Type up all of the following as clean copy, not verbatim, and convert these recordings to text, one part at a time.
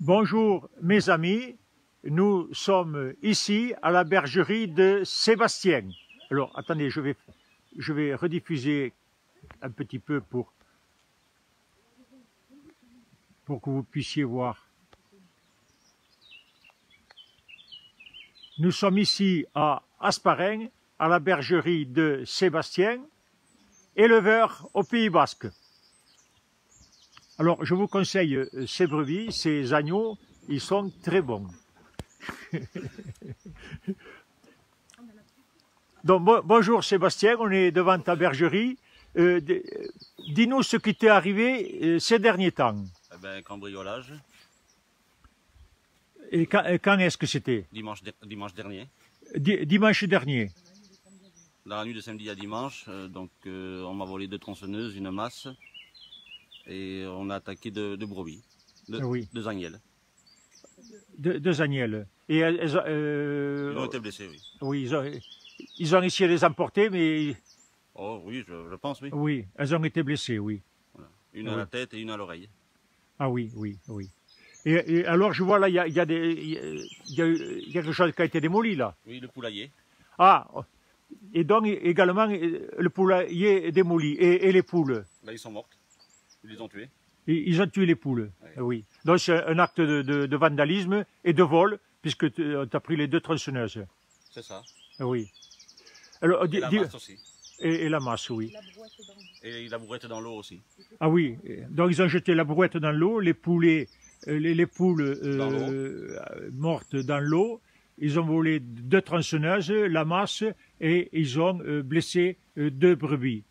Bonjour mes amis, nous sommes ici à la bergerie de Sébastien. Alors attendez, je vais rediffuser un petit peu pour que vous puissiez voir. Nous sommes ici à Hasparren, à la bergerie de Sébastien, éleveur au Pays Basque. Alors, je vous conseille ces brebis, ces agneaux, ils sont très bons. Donc, bonjour Sébastien, on est devant ta bergerie. Dis-nous ce qui t'est arrivé ces derniers temps. Eh ben, cambriolage. Et quand est-ce que c'était? Dimanche dernier. Dimanche dernier. Dans la nuit de samedi à dimanche, donc on m'a volé 2 tronçonneuses, une masse. Et on a attaqué 2 brebis, deux agnelles. Deux agnelles. Et elles, ils ont été blessés, oui. Oui, ils ont essayé de les emporter, mais... Oh oui, je pense, oui. Oui, elles ont été blessées, oui. Voilà. Une à la tête et une à l'oreille. Ah oui, oui, oui. Et alors, je vois là, il y a quelque chose qui a été démoli, là. Oui, le poulailler. Ah, et donc également, le poulailler est démoli. Et les poules là, ils sont mortes. Ils les ont tués. Ils ont tué les poules, ouais. Oui. Donc c'est un acte de vandalisme et de vol, puisque tu as pris les 2 tronçonneuses. C'est ça. Oui. Alors, et la masse aussi. Et la masse, oui. Et la brouette dans l'eau aussi. Ah oui, donc ils ont jeté la brouette dans l'eau, les poules mortes dans l'eau. Ils ont volé 2 tronçonneuses, la masse, et ils ont blessé 2 brebis.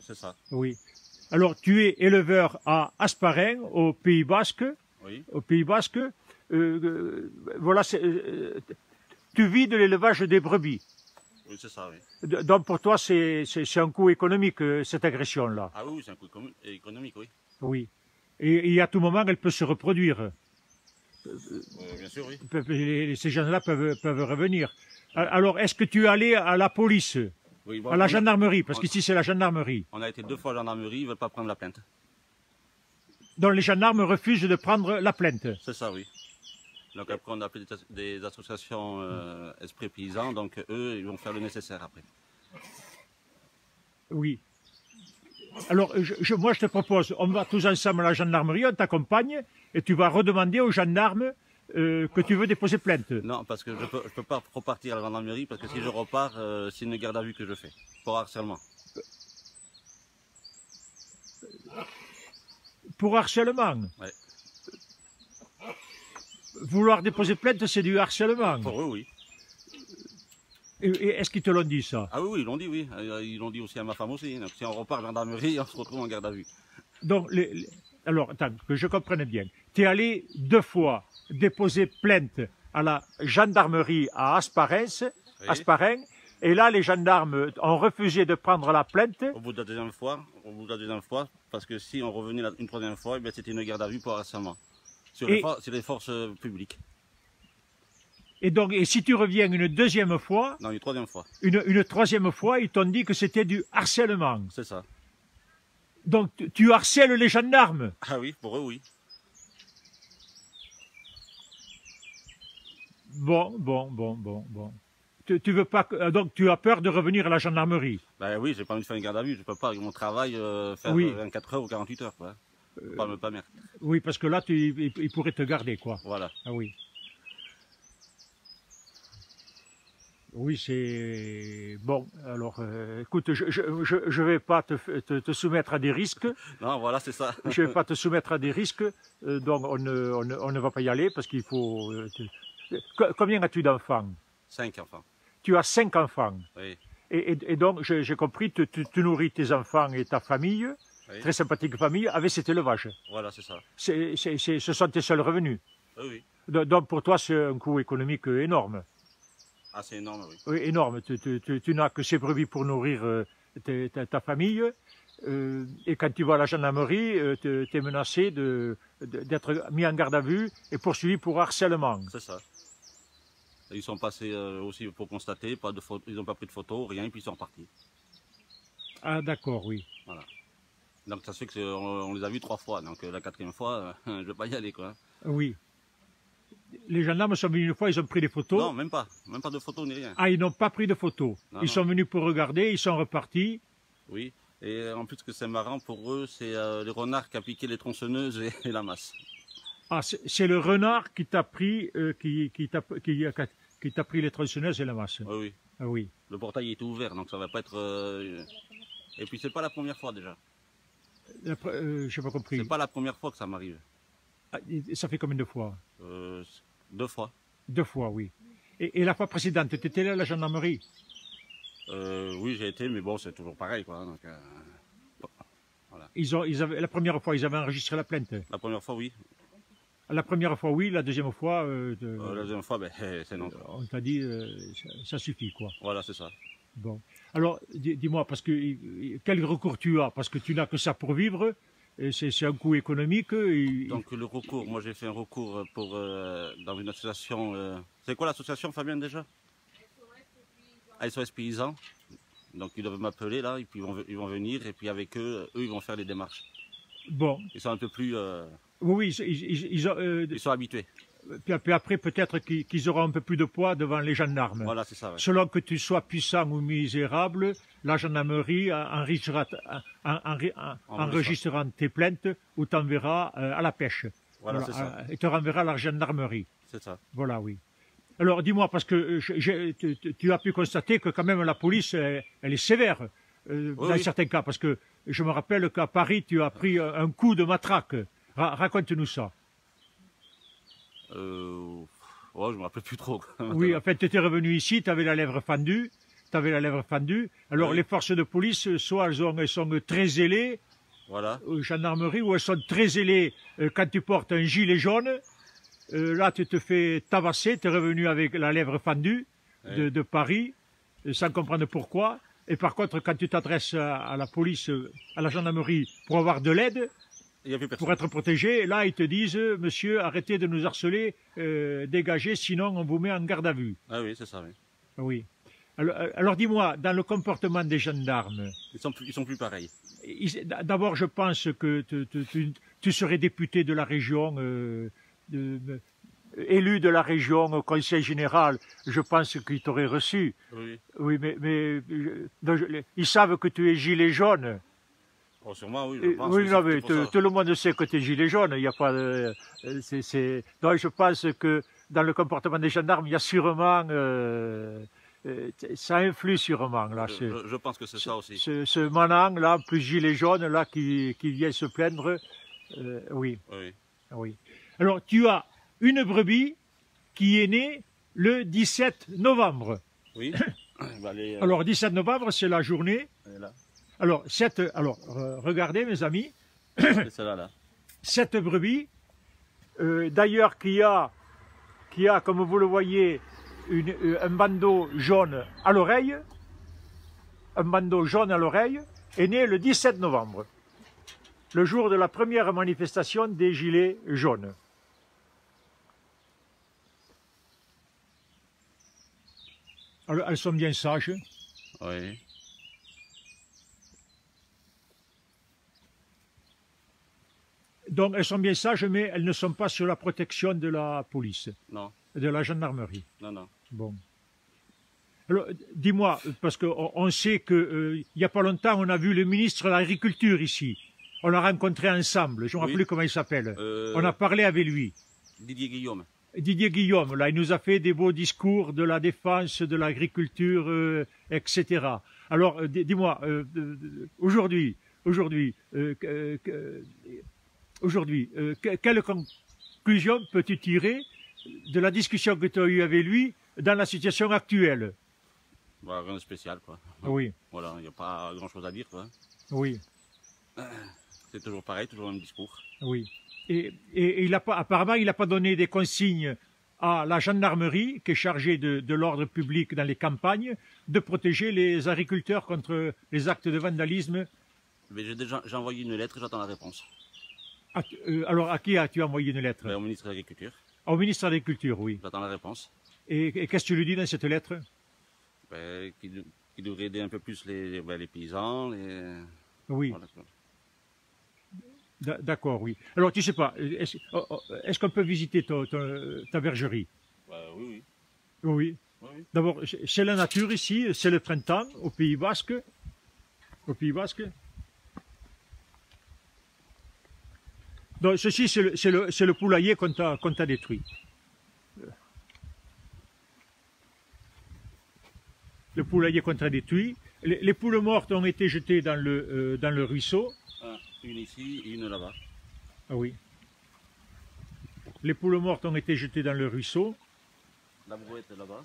C'est ça. Oui. Alors, tu es éleveur à Hasparren, au Pays Basque. Oui. Au Pays Basque. Voilà, tu vis de l'élevage des brebis. Oui, c'est ça, oui. Donc, pour toi, c'est un coût économique, cette agression-là. Ah oui, c'est un coût économique, oui. Oui. Et à tout moment, elle peut se reproduire. Bien sûr, oui. Ces gens-là peuvent revenir. Alors, est-ce que tu es allé à la police ? Oui, bon, à la gendarmerie, parce qu'ici c'est la gendarmerie. On a été 2 fois à la gendarmerie, ils ne veulent pas prendre la plainte. Donc les gendarmes refusent de prendre la plainte. C'est ça, oui. Donc après on a appelé des associations Esprit Paysan, donc eux ils vont faire le nécessaire après. Oui. Alors moi je te propose, on va tous ensemble à la gendarmerie, on t'accompagne et tu vas redemander aux gendarmes que tu veux déposer plainte. Non, parce que je peux pas repartir à la gendarmerie, parce que si je repars, c'est une garde à vue que je fais, pour harcèlement. Pour harcèlement? Oui. Vouloir déposer plainte, c'est du harcèlement? Pour eux, oui. Et est-ce qu'ils te l'ont dit, ça? Ah oui, ils l'ont dit, oui. Ils l'ont dit aussi à ma femme aussi. Donc si on repart à la gendarmerie, on se retrouve en garde à vue. Donc, alors, attends, que je comprenne bien. Tu es allé 2 fois déposer plainte à la gendarmerie à Hasparren, et là les gendarmes ont refusé de prendre la plainte. Au bout de la deuxième fois, parce que si on revenait une 3e fois, c'était une garde à vue pour harcèlement. C'est les forces publiques. Et donc, et si tu reviens une 2e fois... Non, une 3e fois. Une 3e fois, ils t'ont dit que c'était du harcèlement. C'est ça. Donc tu harcèles les gendarmes? Ah oui, pour eux, oui. Bon. Tu veux pas... Donc tu as peur de revenir à la gendarmerie? Ben oui, j'ai pas envie de faire une garde à vue, je peux pas avec mon travail faire 24 heures ou 48 heures, quoi. Pas merde. Oui, parce que là, ils pourraient te garder, quoi. Voilà. Ah oui. Oui, c'est... Bon, alors, écoute, je vais pas te soumettre à des risques. Non, voilà, c'est ça. Je vais pas te soumettre à des risques, donc on ne va pas y aller, parce qu'il faut... Combien as-tu d'enfants? 5 enfants. Tu as 5 enfants? Oui. Et donc, j'ai compris, tu nourris tes enfants et ta famille, oui. Très sympathique famille, avec cet élevage. Voilà, c'est ça. Ce sont tes seuls revenus? Oui. Donc, pour toi, c'est un coût économique énorme? Ah, c'est énorme, oui. Oui, énorme. Tu n'as que ces brebis pour nourrir ta famille. Et quand tu vas à la gendarmerie, tu es menacé d'être mis en garde à vue et poursuivi pour harcèlement. C'est ça. Ils sont passés aussi pour constater, ils n'ont pas pris de photos, rien, puis ils sont repartis. Ah d'accord, oui. Voilà. Donc ça se fait qu'on les a vus 3 fois, donc la 4e fois, je ne vais pas y aller, quoi. Oui. Les gendarmes sont venus une fois, ils ont pris des photos. Non, même pas de photos ni rien. Ah, ils n'ont pas pris de photos. Non, ils sont venus pour regarder, ils sont repartis. Oui, et en plus que c'est marrant pour eux, c'est les renards qui a piqué les tronçonneuses et la masse. Ah, c'est le renard qui t'a pris, qui t'a pris les tronçonneuses et la masse. Ah, oui. Ah, oui. Le portail était ouvert, donc ça va pas être. Et puis c'est pas la première fois déjà. Je n'ai pas compris. C'est pas la première fois que ça m'arrive. Ah, ça fait combien de fois? 2 fois. 2 fois, oui. Et la fois précédente, tu étais là à la gendarmerie? Oui, j'ai été, mais bon, c'est toujours pareil, quoi. Donc, voilà. La première fois, ils avaient enregistré la plainte? La première fois, oui. La première fois, oui. La deuxième fois... la deuxième fois, ben, c'est non. On t'a dit, ça suffit, quoi. Voilà, c'est ça. Bon. Alors, dis-moi, parce que quel recours tu as? Parce que tu n'as que ça pour vivre. C'est un coût économique. Donc le recours, moi j'ai fait un recours pour, dans une association... C'est quoi l'association, Fabien, déjà? SOS Paysans. Donc ils doivent m'appeler là, et puis ils vont venir, et puis avec eux, ils vont faire les démarches. Bon. Ils sont un peu plus... Oui, ils sont habitués. Puis après, peut-être qu'ils auront un peu plus de poids devant les gendarmes. Voilà, c'est ça. Ouais. Selon que tu sois puissant ou misérable, la gendarmerie enregistrera tes plaintes ou t'enverra à la pêche. Voilà, c'est ça. Et te renverra à la gendarmerie. C'est ça. Voilà, oui. Alors, dis-moi, parce que tu as pu constater que quand même la police, elle est sévère oui, dans certains cas. Parce que je me rappelle qu'à Paris, tu as pris un coup de matraque. Raconte-nous ça. Ouais, je ne me rappelle plus trop. Oui, en fait, tu étais revenu ici, tu avais la lèvre fendue. Alors, oui. Les forces de police, soit elles sont très zélées, voilà. Gendarmerie, ou elles sont très zélées quand tu portes un gilet jaune. Là, tu te fais tabasser, tu es revenu avec la lèvre fendue de Paris, sans comprendre pourquoi. Et par contre, quand tu t'adresses à la police, à la gendarmerie, pour avoir de l'aide... Pour être protégé, là ils te disent monsieur, arrêtez de nous harceler, dégagez, sinon on vous met en garde à vue. Ah oui, c'est ça, oui. Oui. Alors dis-moi, dans le comportement des gendarmes... Ils sont plus pareils. D'abord, je pense que tu serais député de la région, élu de la région au conseil général, je pense qu'ils t'auraient reçu. Oui. Oui, mais ils savent que tu es gilet jaune. Oh, sûrement, oui, je pense. Oui, non, mais tout le monde sait que tu es gilet jaune. Il y a pas de... Donc, je pense que dans le comportement des gendarmes, il y a sûrement... ça influe sûrement. Là, je pense que c'est ça aussi. Ce manant, là, plus gilet jaune, là, qui vient se plaindre. Oui. Oui. Oui. Alors, tu as une brebis qui est née le 17 novembre. Oui. Bah, alors, 17 novembre, c'est la journée... Là. Alors, regardez mes amis, cette brebis, d'ailleurs qui a, comme vous le voyez, un bandeau jaune à l'oreille, est née le 17 novembre, le jour de la première manifestation des Gilets jaunes. Alors, elles sont bien sages. Oui. Donc elles sont bien sages, mais elles ne sont pas sur la protection de la police, non. De la gendarmerie. Non, non. Bon. Alors, dis-moi, parce qu'on sait qu'il n'y a pas longtemps, on a vu le ministre de l'Agriculture ici. On l'a rencontré ensemble, je ne me rappelle plus comment il s'appelle. On a parlé avec lui. Didier Guillaume. Didier Guillaume, là, il nous a fait des beaux discours de la défense, de l'agriculture, etc. Alors, dis-moi, aujourd'hui, quelle conclusion peux-tu tirer de la discussion que tu as eue avec lui dans la situation actuelle? Bah, rien de spécial, quoi. Oui. Voilà, il n'y a pas grand-chose à dire, quoi. Oui. C'est toujours pareil, toujours le même discours. Oui. Et apparemment, il n'a pas donné des consignes à la gendarmerie, qui est chargée de l'ordre public dans les campagnes, de protéger les agriculteurs contre les actes de vandalisme. J'ai envoyé une lettre, j'attends la réponse. Alors, à qui as-tu envoyé une lettre? Au ministre de l'Agriculture. Au ministre de l'Agriculture, oui. J'attends la réponse. Et qu'est-ce que tu lui dis dans cette lettre? Ben, qu'il devrait aider un peu plus les paysans. Oui. Voilà. D'accord, oui. Alors, tu sais pas, est-ce qu'on peut visiter ta bergerie? Oui, oui. Oui. Oui. D'abord, c'est la nature ici, c'est le printemps au Pays Basque. Au Pays Basque. Donc, ceci, c'est le poulailler qu'on t'a détruit. Le poulailler qu'on t'a détruit. Les poules mortes ont été jetées dans le ruisseau. Une ici et une là-bas. Ah oui. Les poules mortes ont été jetées dans le ruisseau. La brouette là-bas.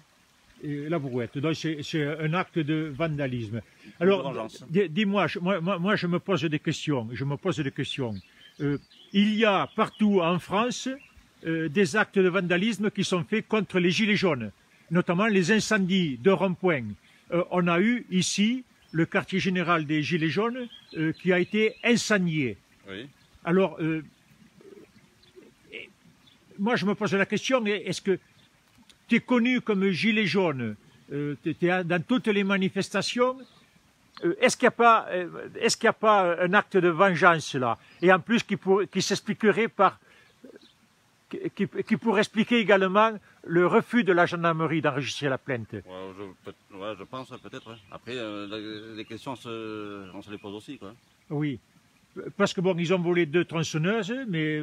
La brouette. Donc c'est un acte de vandalisme. Alors, dis-moi, moi je me pose des questions. Je me pose des questions. Il y a partout en France des actes de vandalisme qui sont faits contre les gilets jaunes, notamment les incendies de rond-point. On a eu ici le quartier général des gilets jaunes qui a été incendié. Oui. Alors, moi je me pose la question, est-ce que tu es connu comme gilet jaune, tu es dans toutes les manifestations, est-ce qu'il n'y a pas un acte de vengeance là? Et en plus qui s'expliquerait par... qui pourrait expliquer également le refus de la gendarmerie d'enregistrer la plainte. Je pense peut-être. Hein. Après, les questions, on se les pose aussi. Quoi. Oui, parce que bon, ils ont volé 2 tronçonneuses, mais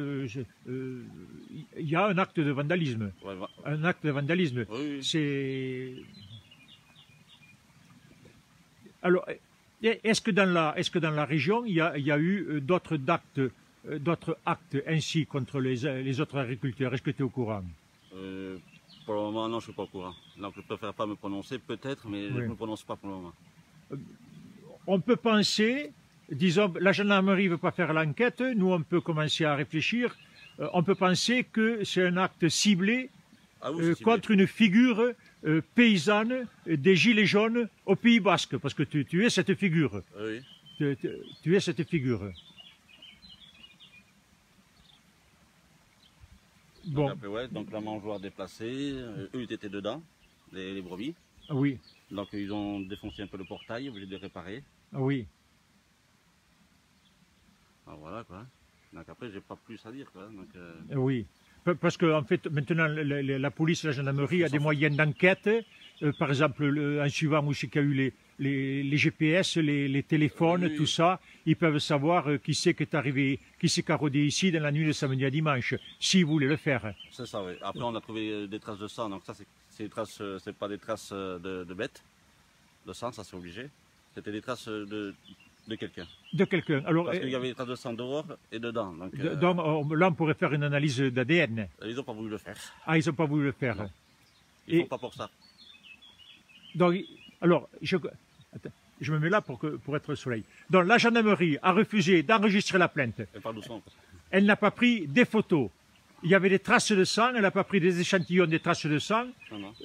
y a un acte de vandalisme. Ouais, bah... Un acte de vandalisme. Oui, oui. C'est... Alors, est-ce que dans la région, il y a eu d'autres actes ainsi contre les autres agriculteurs? Est-ce que tu es au courant? Pour le moment, non, je ne suis pas au courant. Donc, je ne préfère pas me prononcer, peut-être, mais oui. Je ne me prononce pas pour le moment. On peut penser, disons, la gendarmerie ne veut pas faire l'enquête, nous, on peut commencer à réfléchir. On peut penser que c'est un acte ciblé, contre une figure paysanne des Gilets jaunes au Pays Basque, parce que tu es cette figure. Oui. Tu es cette figure. Bon. Donc, donc la mangeoire déplacée, eux ils étaient dedans, les brebis. Ah oui. Donc ils ont défoncé un peu le portail, obligé de réparer. Ah oui. Ah, voilà quoi. Donc après j'ai pas plus à dire quoi. Donc, oui. Parce que en fait maintenant la police, la gendarmerie a des moyens d'enquête. Par exemple en suivant où c'est qu'il y a eu les GPS, les téléphones, oui. Tout ça, ils peuvent savoir qui c'est qui est arrivé, qui s'est carodé ici dans la nuit de samedi à dimanche, s'ils voulaient le faire. C'est ça, oui. Après, on a trouvé des traces de sang, donc ça, c'est pas des traces de bêtes, de sang, ça c'est obligé. C'était des traces de quelqu'un. De quelqu'un. Parce qu'il y avait des traces de sang dehors et dedans. Donc, là, on pourrait faire une analyse d'ADN. Ils n'ont pas voulu le faire. Ah, ils n'ont pas voulu le faire. Non. Ils ne font pas pour ça. Donc, alors, Attends, je me mets là pour être au soleil. Donc la gendarmerie a refusé d'enregistrer la plainte. Elle n'a pas pris des photos. Il y avait des traces de sang, elle n'a pas pris des échantillons des traces de sang.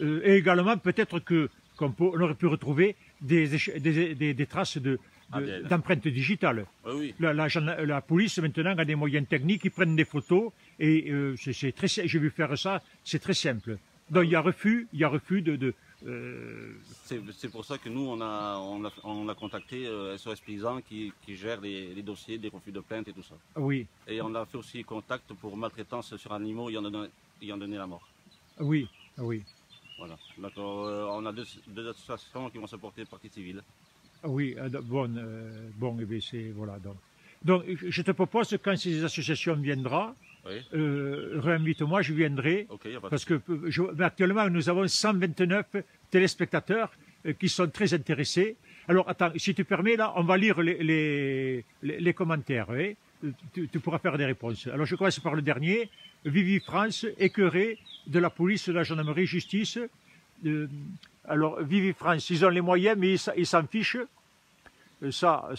Et également peut-être qu'on aurait pu retrouver des traces d'empreintes digitales. Oui, oui. La police maintenant a des moyens techniques, ils prennent des photos et j'ai vu faire ça, c'est très simple. Donc il y a refus de c'est pour ça que nous, on a contacté SOS Paysans qui gère les dossiers des refus de plainte et tout ça. Oui. Et on a fait aussi contact pour maltraitance sur animaux ayant donné la mort. Oui, oui. Voilà. Donc on a deux associations qui vont se porter partie civile. Oui, bon, c'est voilà. Donc je te propose que quand ces associations viendront, oui. Réinvite-moi, je viendrai, okay, parce que actuellement nous avons 129 téléspectateurs qui sont très intéressés. Alors attends, si tu permets, là, on va lire les commentaires, eh? Tu pourras faire des réponses. Alors je commence par le dernier, Vivi France, écœurée de la police, de la gendarmerie, justice. Alors Vivi France, ils ont les moyens mais ils s'en fichent, ils ne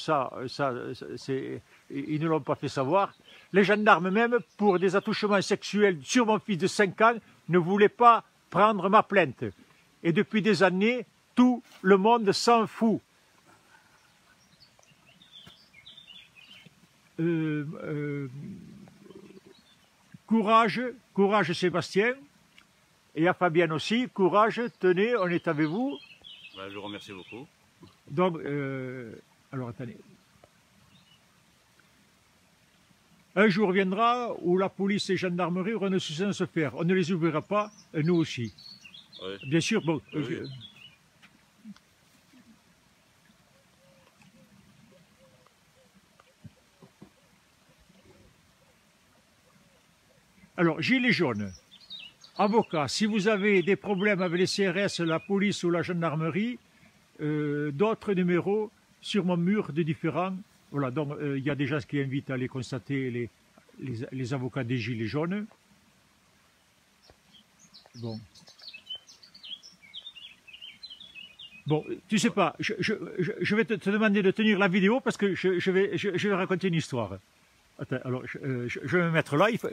l'ont pas fait savoir. Les gendarmes même, pour des attouchements sexuels sur mon fils de 5 ans, ne voulaient pas prendre ma plainte. Et depuis des années, tout le monde s'en fout. Courage Sébastien, et à Fabienne aussi, courage, tenez, on est avec vous. Je vous remercie beaucoup. Donc, alors attendez. Un jour viendra où la police et les gendarmeries auront un souci à se faire. On ne les oubliera pas, et nous aussi. Oui. Bien sûr, bon... Oui. Alors, Gilets jaunes, avocats, si vous avez des problèmes avec les CRS, la police ou la gendarmerie, d'autres numéros sur mon mur de différents. Voilà, donc il y a des gens qui invitent à aller constater les avocats des Gilets jaunes. Bon. Bon, tu sais pas, je vais te demander de tenir la vidéo parce que je vais raconter une histoire. Attends, alors je vais me mettre là, il faut...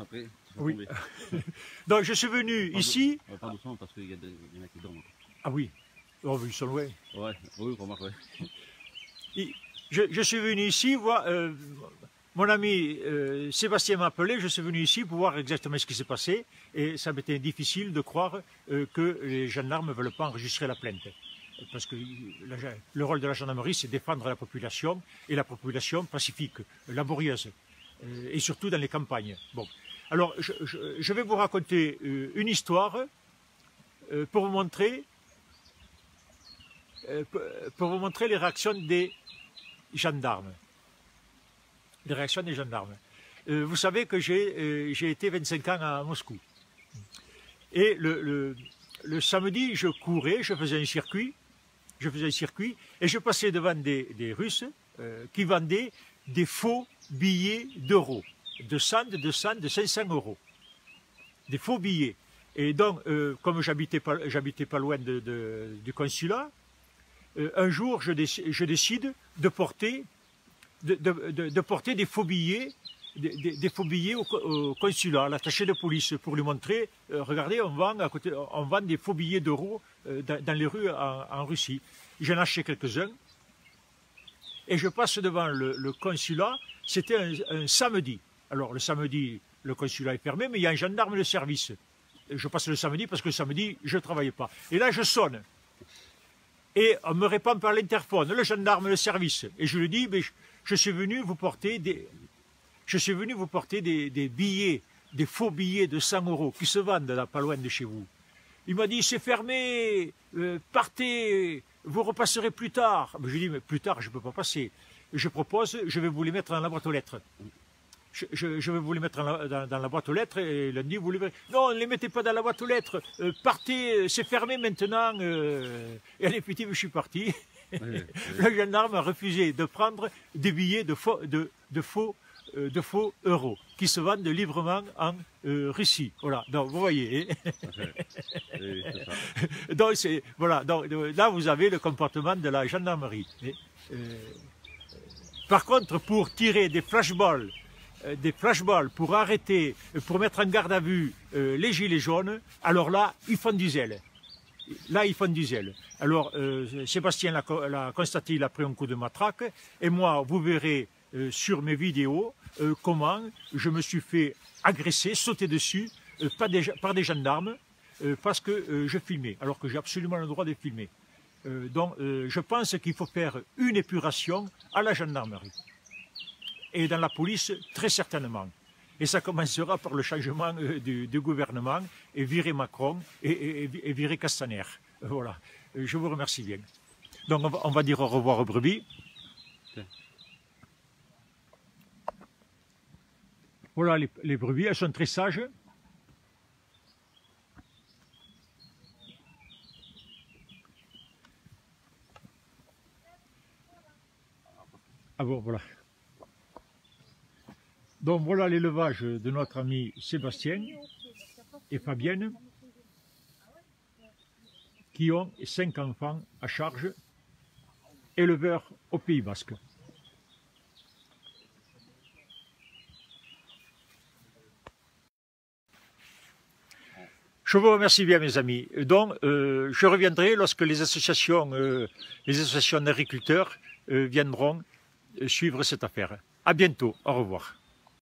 Après, oui. Donc je suis venu ici. Pas de son parce qu'il y a des mecs qui dorment. Ah oui. Oh, ils sont loin. Ouais, oui, on remarque, ouais. Je suis venu ici, voir, mon ami Sébastien m'a appelé, je suis venu ici pour voir exactement ce qui s'est passé et ça m'était difficile de croire que les gendarmes ne veulent pas enregistrer la plainte. Parce que le rôle de la gendarmerie, c'est défendre la population et la population pacifique, laborieuse. Et surtout dans les campagnes. Bon. Alors, je vais vous raconter une histoire pour vous montrer les réactions des gendarmes. Les réactions des gendarmes. Vous savez que j'ai été 25 ans à Moscou. Et le samedi, je courais, je faisais un circuit, et je passais devant des Russes qui vendaient des faux billets d'euros, de 100, de 200, de 500 euros, des faux billets. Et donc, comme j'habitais pas loin du consulat, un jour, je décide de porter des faux billets, au consulat, à l'attaché de police, pour lui montrer, regardez, on vend des faux billets d'euros dans les rues en Russie. J'en achetais quelques-uns. Et je passe devant le consulat, c'était un samedi. Alors le samedi, le consulat est fermé, mais il y a un gendarme de service. Je passe le samedi parce que le samedi, je ne travaillais pas. Et là, je sonne. Et on me répond par l'interphone, le gendarme de service. Et je lui dis, mais je suis venu vous porter des billets, des faux billets de 100 euros qui se vendent là, pas loin de chez vous. Il m'a dit, c'est fermé, partez, vous repasserez plus tard. Je lui dis, mais plus tard, je ne peux pas passer. Je propose, je vais vous les mettre dans la boîte aux lettres. Je vais vous les mettre dans la boîte aux lettres et lundi, vous les verrez. Non, ne les mettez pas dans la boîte aux lettres. Partez, c'est fermé maintenant. Et allez, petit, je suis parti. Oui, oui. Le gendarme a refusé de prendre des billets de faux euros qui se vendent librement en Russie. Voilà, donc vous voyez. Oui, ça. Donc, voilà, donc, là vous avez le comportement de la gendarmerie. Par contre, pour tirer des flashballs pour arrêter, pour mettre en garde à vue les gilets jaunes, alors là, ils font du zèle. Là, ils font du zèle. Alors, Sébastien l'a constaté, il a pris un coup de matraque, et moi, vous verrez sur mes vidéos comment je me suis fait agresser, sauter dessus par des gendarmes parce que je filmais, alors que j'ai absolument le droit de filmer. Donc je pense qu'il faut faire une épuration à la gendarmerie et dans la police très certainement. Et ça commencera par le changement du gouvernement et virer Macron et virer Castaner. Voilà, je vous remercie bien. Donc on va dire au revoir aux brebis. Voilà, les brebis, elles sont très sages. Ah bon, voilà. Donc voilà l'élevage de notre ami Sébastien et Fabienne, qui ont 5 enfants à charge, éleveurs au Pays Basque. Je vous remercie bien, mes amis. Donc, je reviendrai lorsque les associations d'agriculteurs viendront suivre cette affaire. À bientôt. Au revoir.